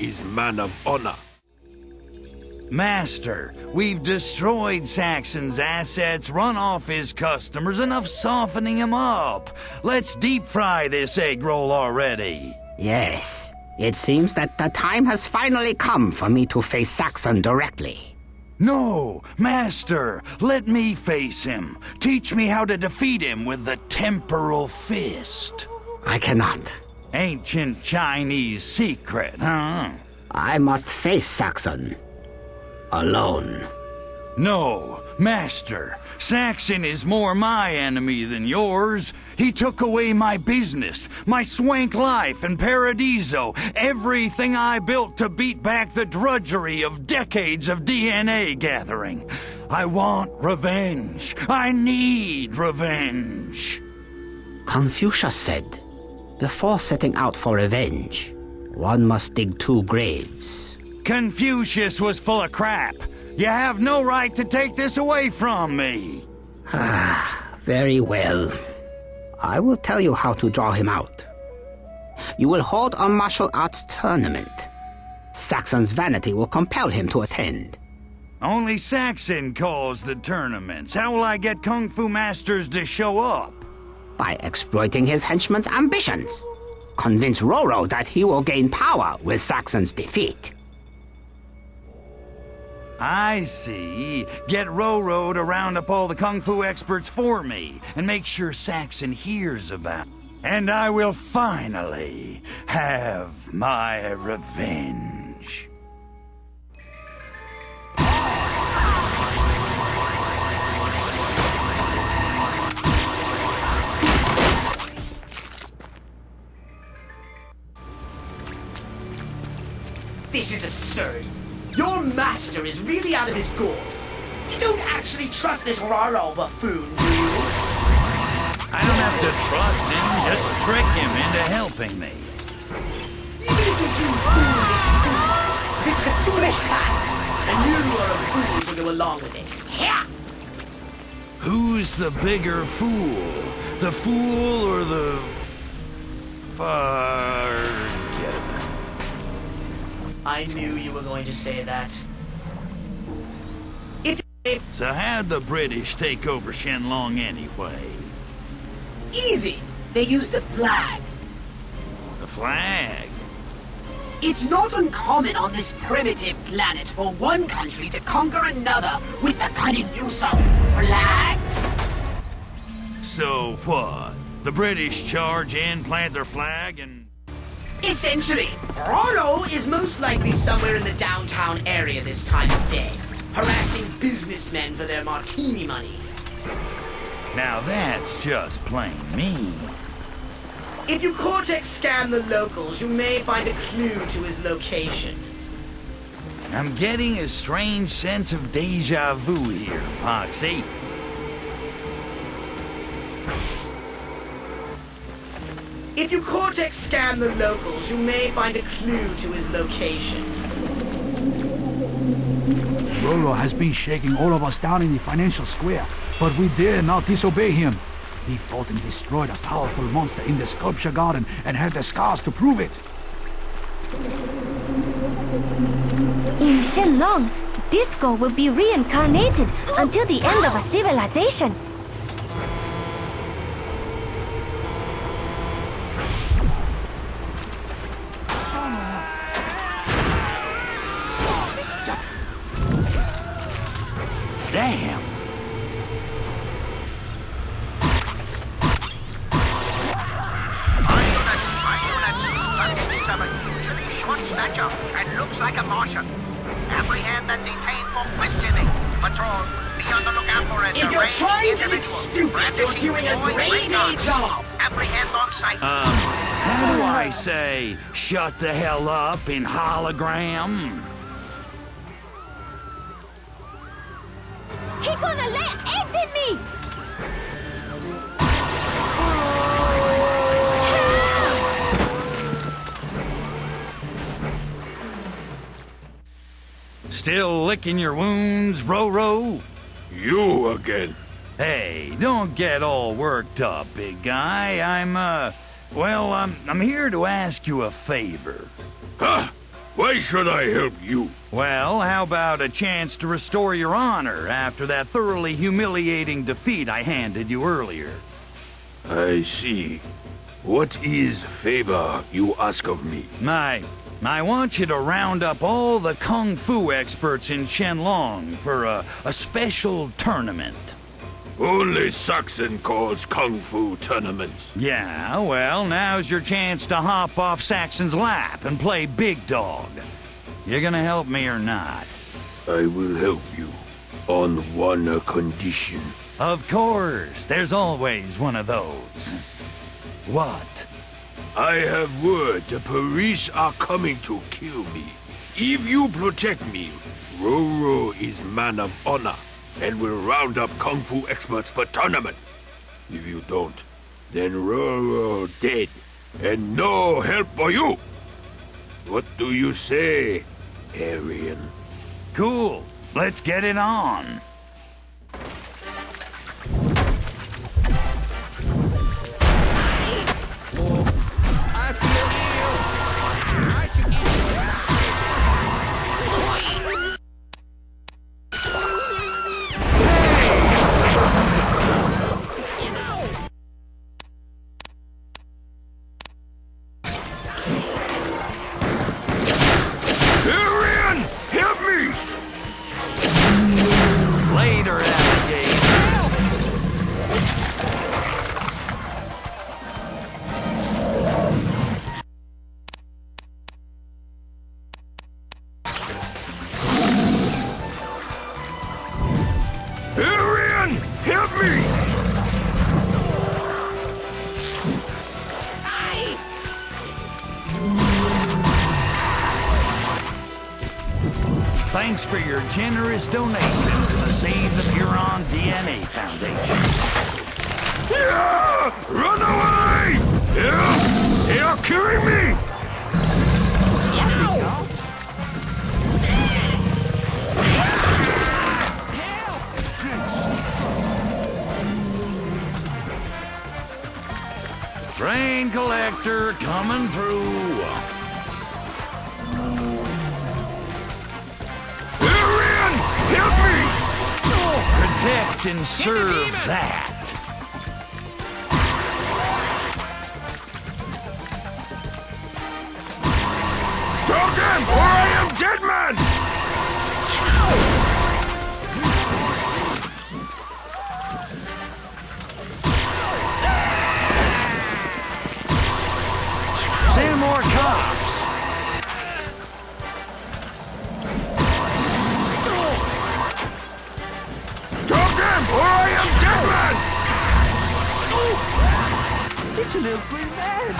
is man of honor. Master, we've destroyed Saxon's assets, run off his customers, enough softening him up. Let's deep fry this egg roll already. Yes, it seems that the time has finally come for me to face Saxon directly. No, Master, let me face him. Teach me how to defeat him with the temporal fist. I cannot. Ancient Chinese secret, huh? I must face Saxon. Alone. No, Master. Saxon is more my enemy than yours. He took away my business, my swank life in Paradiso, everything I built to beat back the drudgery of decades of DNA gathering. I want revenge. I need revenge. Confucius said, before setting out for revenge, one must dig two graves. Confucius was full of crap. You have no right to take this away from me. Very well. I will tell you how to draw him out. You will hold a martial arts tournament. Saxon's vanity will compel him to attend. Only Saxon calls the tournaments. How will I get Kung Fu masters to show up? By exploiting his henchman's ambitions. Convince Roro that he will gain power with Saxon's defeat. I see. Get Roro to round up all the Kung Fu experts for me and make sure Saxon hears about it. And I will finally have my revenge. This is absurd. Your master is really out of his gourd. You don't actually trust this Roro buffoon, do you? I don't have to trust him, just trick him into helping me. You didn't do foolish fool. This is a foolish plan, and you are a fool to go along with it. Yeah. Who's the bigger fool? The fool or the... Forget it. I knew you were going to say that. So how'd the British take over Shenlong anyway? Easy! They used the flag. The flag? It's not uncommon on this primitive planet for one country to conquer another with the cunning use of flags. So what? The British charge in, plant their flag, and... Essentially, Roro is most likely somewhere in the downtown area this time of day, harassing businessmen for their martini money. Now that's just plain mean. If you Cortex-scan the locals, you may find a clue to his location. I'm getting a strange sense of deja vu here, Poxy. If you Cortex-scan the locals, you may find a clue to his location. Roro has been shaking all of us down in the financial square, but we dare not disobey him. He fought and destroyed a powerful monster in the sculpture garden and had the scars to prove it. In Shenlong, Disco will be reincarnated until the end of a civilization. Damn! And looks like a Martian. Every hand that detained for questioning. Patrol, be on the lookout for it. If you're trying to look stupid, you're doing a great job. Every hand on sight. How do I say, shut the hell up in hologram? He's gonna let eggs in me! Still licking your wounds, Roro? You again. Hey, don't get all worked up, big guy. I'm here to ask you a favor. Huh? Why should I help you? Well, how about a chance to restore your honor after that thoroughly humiliating defeat I handed you earlier? I see. What is the favor you ask of me? I want you to round up all the Kung Fu experts in Shenlong for a special tournament. Only Saxon calls Kung Fu tournaments. Yeah, well, now's your chance to hop off Saxon's lap and play big dog. You're gonna help me or not? I will help you. On one condition. Of course, there's always one of those. What? I have word the police are coming to kill me. If you protect me, Roro is man of honor and will round up Kung Fu experts for tournament. If you don't, then Roro dead and no help for you. What do you say, Arian? Cool. Let's get it on. Thanks for your generous donation to the Save the Huron DNA Foundation. Yeah! Run away! They are killing me! Help! Rain collector coming through. Help me! Protect and serve that. Dog him, or I am dead man! Send more cops! Or I am dead man! Oh, it's a little green man!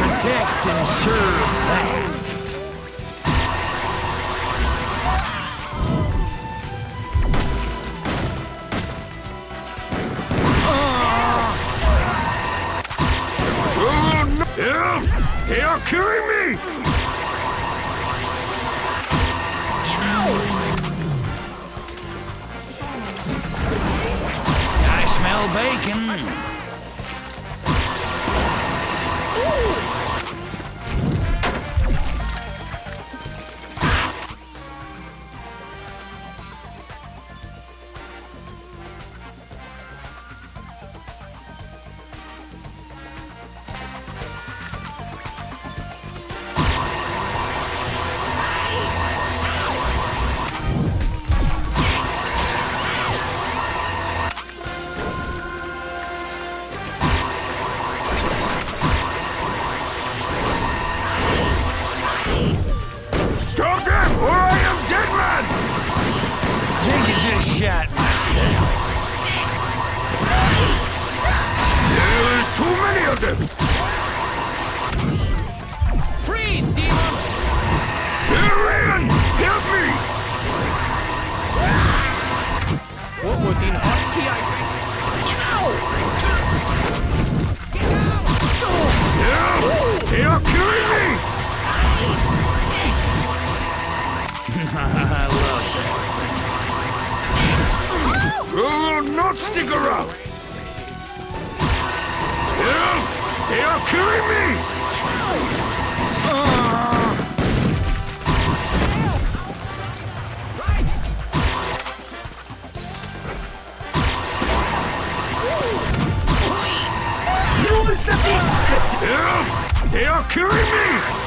Protect and serve that! They are killing me! I smell bacon! They are They are killing me! Use the beast! They are killing me!